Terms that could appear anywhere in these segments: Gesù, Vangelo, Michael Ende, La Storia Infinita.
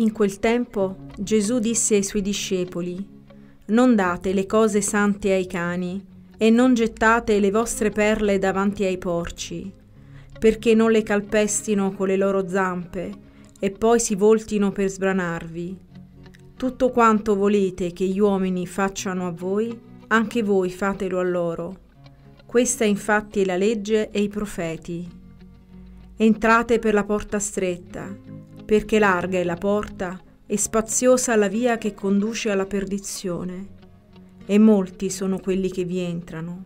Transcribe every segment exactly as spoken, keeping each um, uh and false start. In quel tempo Gesù disse ai suoi discepoli: «Non date le cose sante ai cani e non gettate le vostre perle davanti ai porci, perché non le calpestino con le loro zampe e poi si voltino per sbranarvi. Tutto quanto volete che gli uomini facciano a voi, anche voi fatelo a loro. Questa infatti è la legge e i profeti. Entrate per la porta stretta, perché larga è la porta e spaziosa la via che conduce alla perdizione, e molti sono quelli che vi entrano.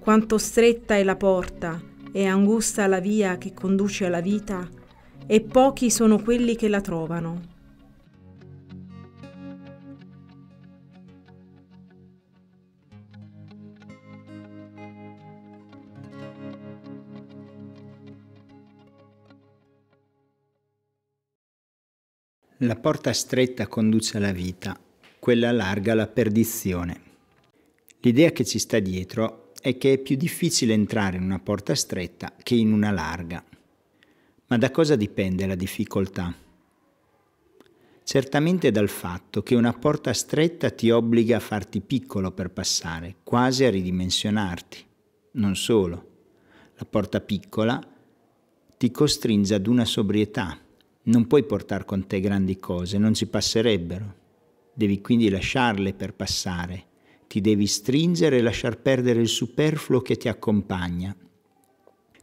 Quanto stretta è la porta e angusta la via che conduce alla vita, e pochi sono quelli che la trovano». La porta stretta conduce alla vita, quella larga alla perdizione. L'idea che ci sta dietro è che è più difficile entrare in una porta stretta che in una larga. Ma da cosa dipende la difficoltà? Certamente dal fatto che una porta stretta ti obbliga a farti piccolo per passare, quasi a ridimensionarti. Non solo. La porta piccola ti costringe ad una sobrietà. Non puoi portare con te grandi cose, non ci passerebbero. Devi quindi lasciarle per passare. Ti devi stringere e lasciar perdere il superfluo che ti accompagna.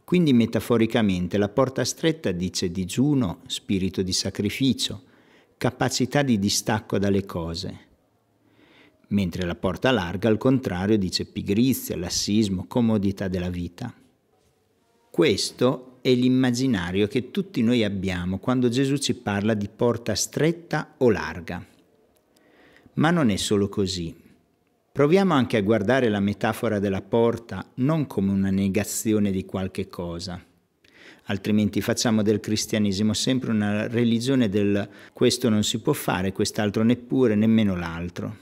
Quindi metaforicamente la porta stretta dice digiuno, spirito di sacrificio, capacità di distacco dalle cose. Mentre la porta larga al contrario dice pigrizia, lassismo, comodità della vita. Questo è l'immaginario che tutti noi abbiamo quando Gesù ci parla di porta stretta o larga. Ma non è solo così. Proviamo anche a guardare la metafora della porta non come una negazione di qualche cosa, altrimenti facciamo del cristianesimo sempre una religione del questo non si può fare, quest'altro neppure, nemmeno l'altro.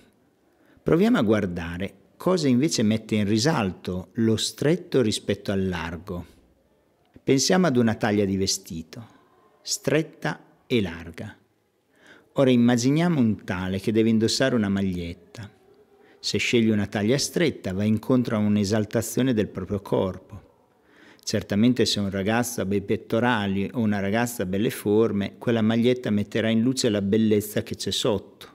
Proviamo a guardare cosa invece mette in risalto lo stretto rispetto al largo. Pensiamo ad una taglia di vestito, stretta e larga. Ora immaginiamo un tale che deve indossare una maglietta. Se sceglie una taglia stretta va incontro a un'esaltazione del proprio corpo. Certamente se un ragazzo ha bei pettorali o una ragazza ha belle forme, quella maglietta metterà in luce la bellezza che c'è sotto.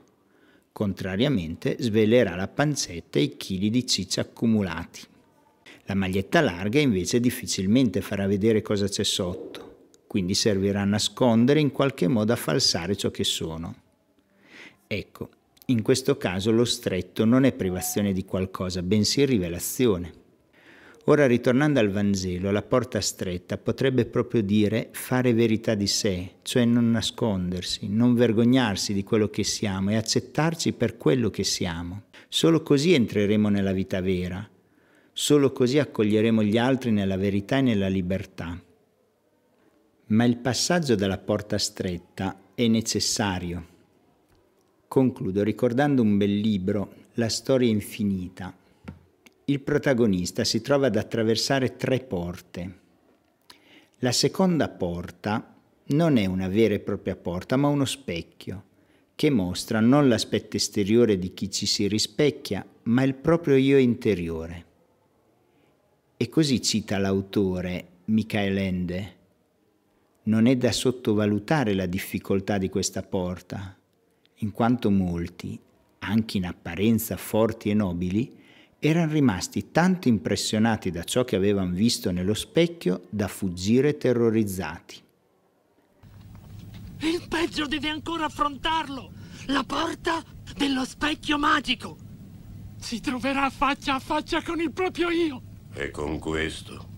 Contrariamente svelerà la pancetta e i chili di ciccia accumulati. La maglietta larga invece difficilmente farà vedere cosa c'è sotto, quindi servirà a nascondere, in qualche modo a falsare ciò che sono. Ecco, in questo caso lo stretto non è privazione di qualcosa, bensì rivelazione. Ora, ritornando al Vangelo, la porta stretta potrebbe proprio dire fare verità di sé, cioè non nascondersi, non vergognarsi di quello che siamo e accettarci per quello che siamo. Solo così entreremo nella vita vera. Solo così accoglieremo gli altri nella verità e nella libertà. Ma il passaggio dalla porta stretta è necessario. Concludo ricordando un bel libro, La Storia Infinita. Il protagonista si trova ad attraversare tre porte. La seconda porta non è una vera e propria porta, ma uno specchio, che mostra non l'aspetto esteriore di chi ci si rispecchia, ma il proprio io interiore. E così cita l'autore Michael Ende: «Non è da sottovalutare la difficoltà di questa porta, in quanto molti, anche in apparenza forti e nobili, erano rimasti tanto impressionati da ciò che avevano visto nello specchio da fuggire terrorizzati». Il peggio deve ancora affrontarlo, la porta dello specchio magico. Si troverà faccia a faccia con il proprio io. E con questo,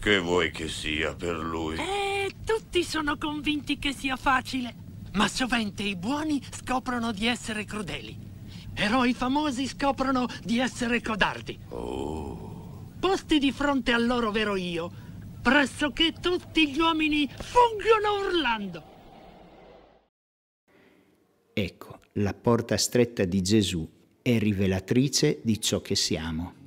che vuoi che sia per lui? Eh, tutti sono convinti che sia facile, ma sovente i buoni scoprono di essere crudeli. Eroi famosi scoprono di essere codardi. Oh. Posti di fronte al loro vero io, pressoché tutti gli uomini fuggono urlando. Ecco, la porta stretta di Gesù è rivelatrice di ciò che siamo.